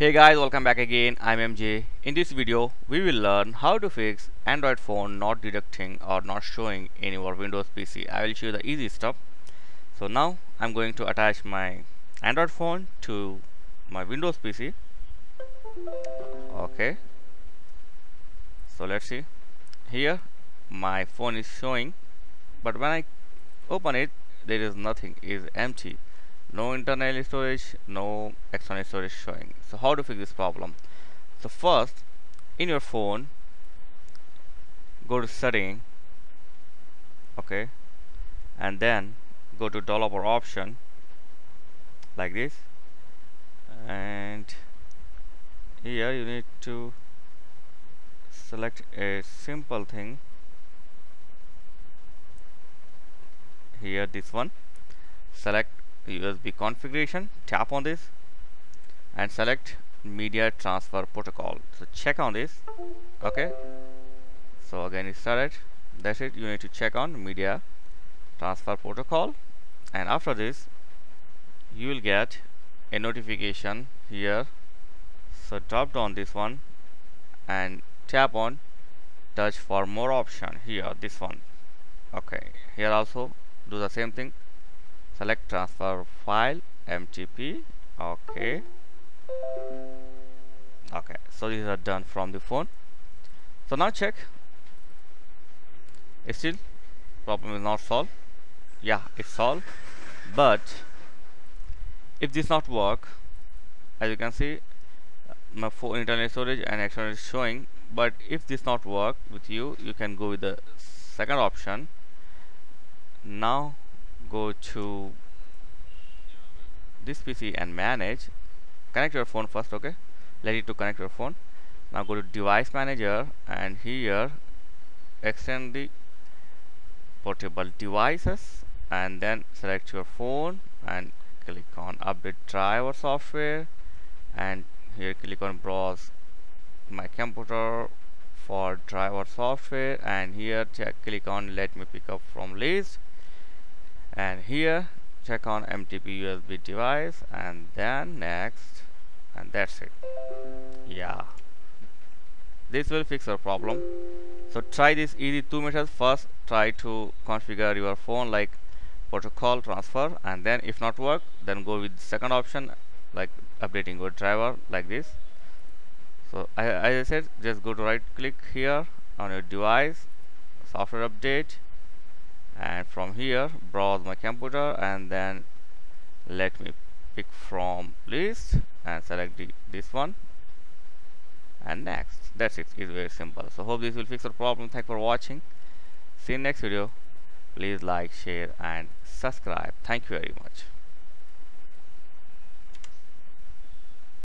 Hey guys, welcome back again. I'm MJ. In this video we will learn how to fix Android phone not detecting or not showing in your Windows PC. I will show you the easy stuff. So now I'm going to attach my Android phone to my Windows PC. Okay, so let's see. Here my phone is showing, but when I open it there is nothing, it is empty. No internal storage, no external storage showing. So how to fix this problem? So first, in your phone, go to setting, okay, and then go to developer option like this, and here you need to select a simple thing, here this one, select USB configuration, tap on this and select media transfer protocol. So check on this. Okay, so again it's started. That's it, you need to check on media transfer protocol, and after this you will get a notification here. So drop down this one and tap on touch for more option, here this one. Okay, here also do the same thing, select transfer file MTP. okay, so these are done from the phone. So now check, still problem is not solved. Yeah, it's solved, but if this not work, as you can see my phone internal storage and external is showing, but if this not work with you, you can go with the second option. Now go to this PC and manage, connect your phone first. Okay, let it to connect your phone. Now go to device manager and here extend the portable devices and then select your phone and click on update driver software, and here click on browse my computer for driver software, and here click on let me pick up from list, and here check on MTP USB device and then next, and that's it. Yeah, this will fix your problem. So try this easy two methods. First try to configure your phone like protocol transfer, and then if not work then go with the second option like updating your driver like this. So as I said, just go to right click here on your device, software update, and from here browse my computer and then let me pick from list and select this one and next. That's it, it's very simple. So hope this will fix your problem. Thanks for watching, see you in next video. Please like, share and subscribe. Thank you very much.